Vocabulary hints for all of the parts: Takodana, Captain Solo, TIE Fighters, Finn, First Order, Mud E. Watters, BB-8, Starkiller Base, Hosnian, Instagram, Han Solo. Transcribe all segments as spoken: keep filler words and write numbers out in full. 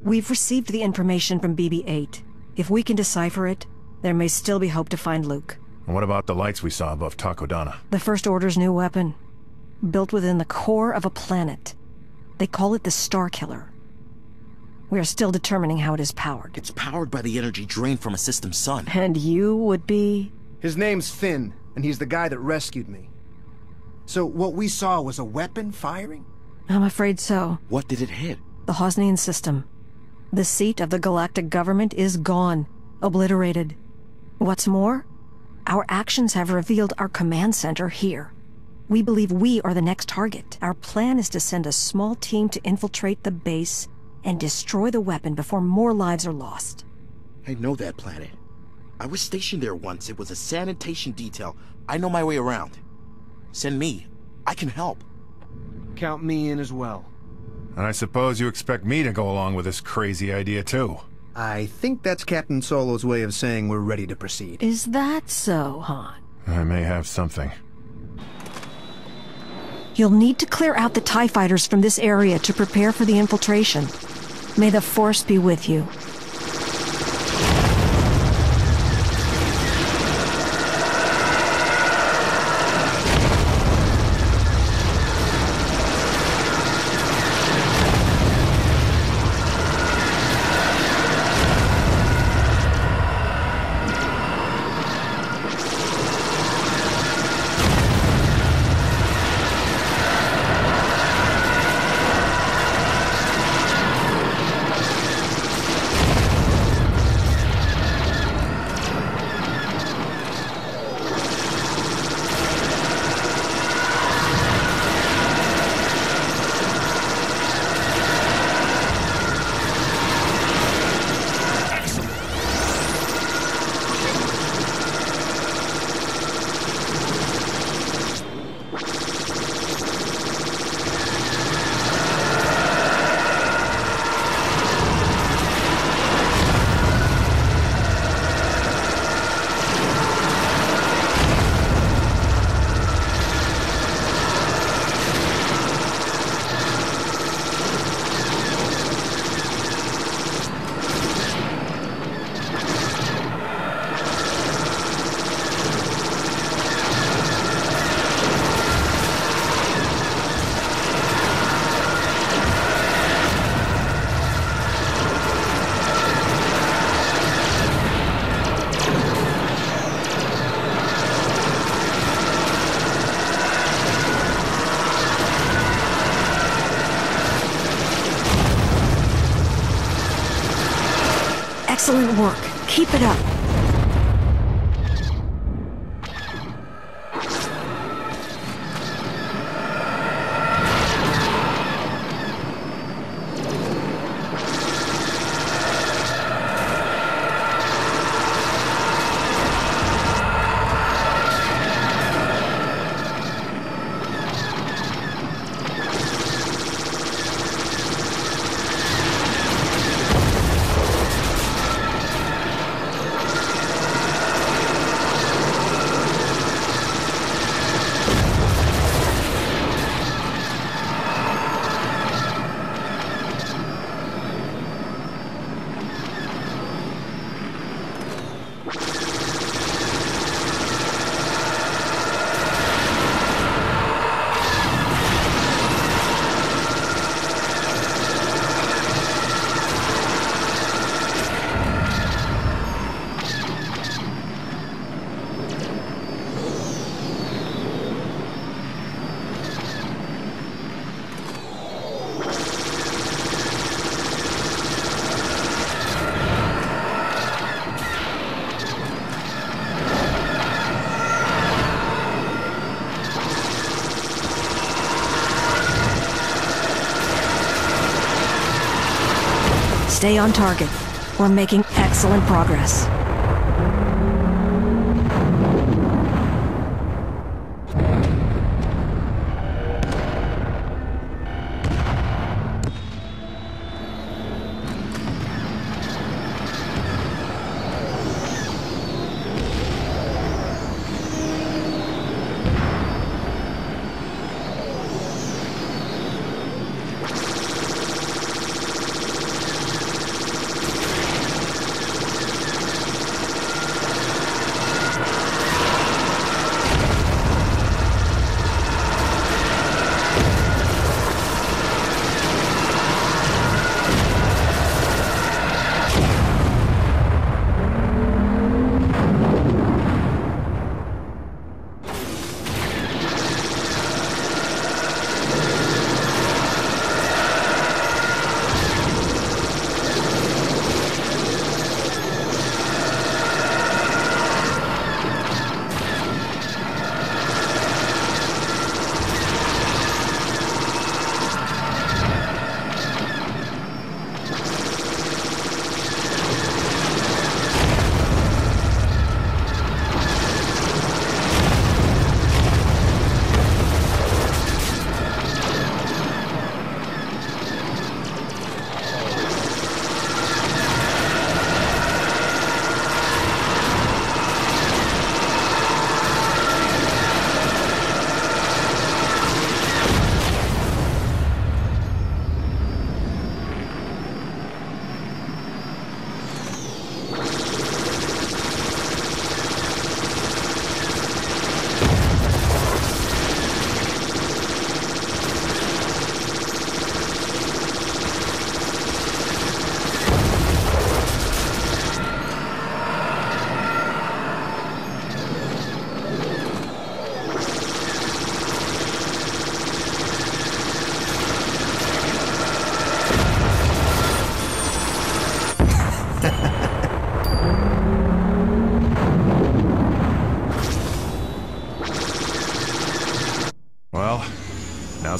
We've received the information from B B eight. If we can decipher it, there may still be hope to find Luke. And what about the lights we saw above Takodana? The First Order's new weapon. Built within the core of a planet. They call it the Starkiller. We are still determining how it is powered. It's powered by the energy drained from a system sun. And you would be? His name's Finn, and he's the guy that rescued me. So what we saw was a weapon firing? I'm afraid so. What did it hit? The Hosnian system. The seat of the galactic government is gone, obliterated. What's more, our actions have revealed our command center here. We believe we are the next target. Our plan is to send a small team to infiltrate the base and destroy the weapon before more lives are lost. I know that planet. I was stationed there once. It was a sanitation detail. I know my way around. Send me. I can help. Count me in as well. And I suppose you expect me to go along with this crazy idea, too. I think that's Captain Solo's way of saying we're ready to proceed. Is that so, Han? I may have something. You'll need to clear out the TIE Fighters from this area to prepare for the infiltration. May the Force be with you. Excellent work. Keep it up. Stay on target. We're making excellent progress.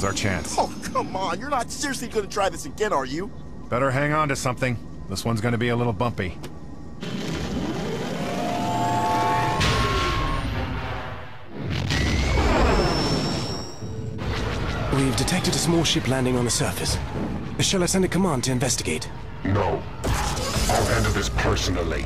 our chance. Oh, come on. You're not seriously going to try this again, are you? Better hang on to something. This one's going to be a little bumpy. We've detected a small ship landing on the surface. Shall I send a command to investigate? No. I'll handle this personally.